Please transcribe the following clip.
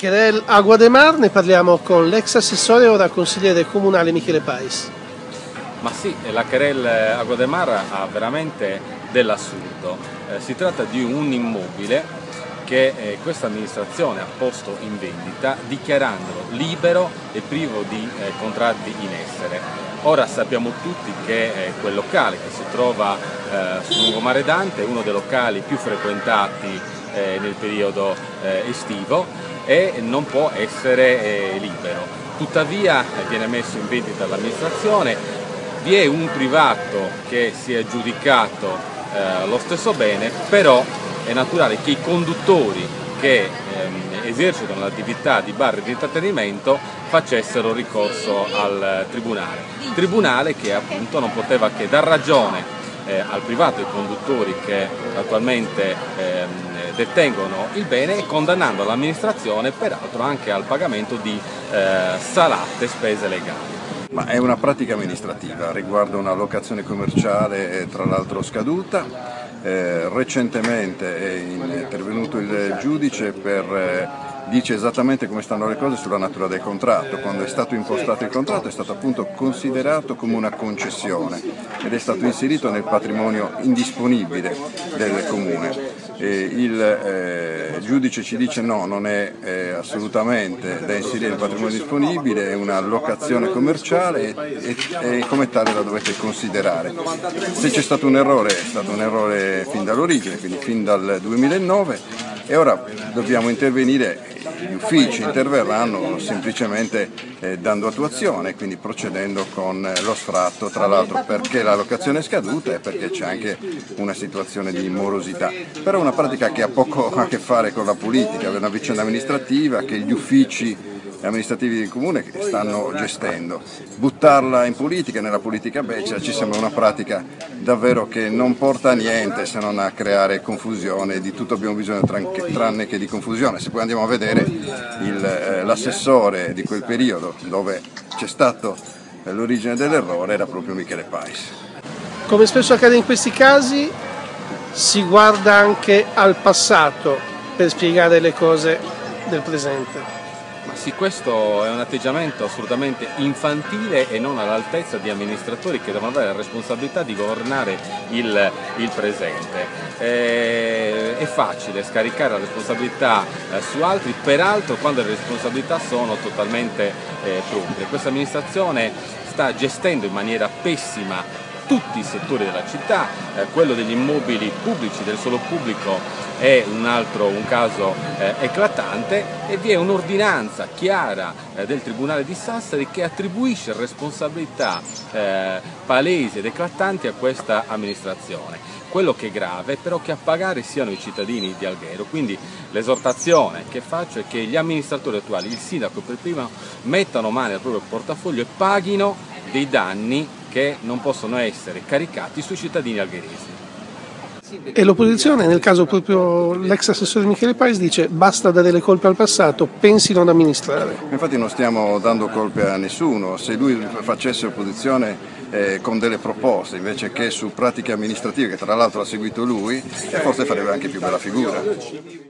Querel Aguademar, ne parliamo con l'ex assessore e ora consigliere comunale Michele Pais. Ma sì, la Querel Aguademar ha veramente dell'assurdo. Si tratta di un immobile che questa amministrazione ha posto in vendita dichiarandolo libero e privo di contratti in essere. Ora sappiamo tutti che quel locale che si trova sul lungomare Dante è uno dei locali più frequentati nel periodo estivo e non può essere libero. Tuttavia viene messo in vendita dall'amministrazione, vi è un privato che si è aggiudicato lo stesso bene, però è naturale che i conduttori che esercitano l'attività di bar e di intrattenimento facessero ricorso al tribunale che appunto non poteva che dar ragione al privato e ai conduttori che attualmente detengono il bene e condannando l'amministrazione peraltro anche al pagamento di salate e spese legali. Ma è una pratica amministrativa, riguarda una locazione commerciale tra l'altro scaduta. Recentemente è intervenuto il giudice per dice esattamente come stanno le cose sulla natura del contratto. Quando è stato impostato il contratto è stato appunto considerato come una concessione ed è stato inserito nel patrimonio indisponibile del comune. Il giudice ci dice no, non è assolutamente da inserire nel patrimonio disponibile, è una locazione commerciale e come tale la dovete considerare. Se c'è stato un errore, è stato un errore fin dall'origine, quindi fin dal 2009, e ora dobbiamo intervenire. Gli uffici interverranno semplicemente dando attuazione, quindi procedendo con lo sfratto, tra l'altro perché la locazione è scaduta e perché c'è anche una situazione di morosità. Però è una pratica che ha poco a che fare con la politica, è una vicenda amministrativa che gli uffici amministrativi del comune stanno gestendo. Buttarla in politica, nella politica becera, ci sembra una pratica davvero che non porta a niente se non a creare confusione. Di tutto abbiamo bisogno tranne che di confusione. Se poi andiamo a vedere l'assessore di quel periodo dove c'è stato l'origine dell'errore era proprio Michele Pais. Come spesso accade in questi casi si guarda anche al passato per spiegare le cose del presente. Ma sì, questo è un atteggiamento assolutamente infantile e non all'altezza di amministratori che devono avere la responsabilità di governare il presente. È facile scaricare la responsabilità su altri, peraltro quando le responsabilità sono totalmente proprie. Questa amministrazione sta gestendo in maniera pessima tutti i settori della città, quello degli immobili pubblici, del suolo pubblico è un caso eclatante e vi è un'ordinanza chiara del Tribunale di Sassari che attribuisce responsabilità palesi ed eclatanti a questa amministrazione. Quello che è grave è però che a pagare siano i cittadini di Alghero, quindi l'esortazione che faccio è che gli amministratori attuali, il sindaco per primo, mettano mano al proprio portafoglio e paghino dei danni che non possono essere caricati sui cittadini algheresi. E l'opposizione, nel caso proprio l'ex assessore Michele Pais, dice basta dare le colpe al passato, pensino ad amministrare. Infatti non stiamo dando colpe a nessuno, se lui facesse opposizione con delle proposte invece che su pratiche amministrative che tra l'altro ha seguito lui, forse farebbe anche più bella figura.